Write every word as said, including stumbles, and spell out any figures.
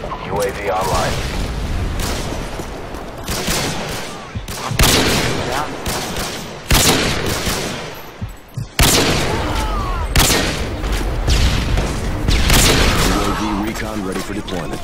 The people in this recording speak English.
U A V online. U A V recon ready for deployment.